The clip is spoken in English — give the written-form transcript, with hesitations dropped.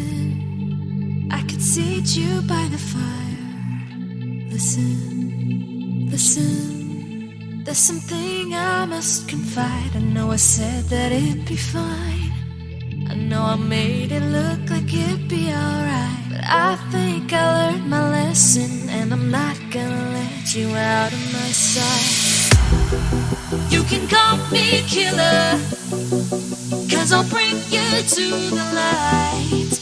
women. I could seat you by the fire. Listen, listen, there's something I must confide. I know I said that it'd be fine. I know I made it look like it'd be alright. But I think I learned my lesson, and I'm not gonna let you out of my sight. You can call me killer, 'cause I'll bring you to the light.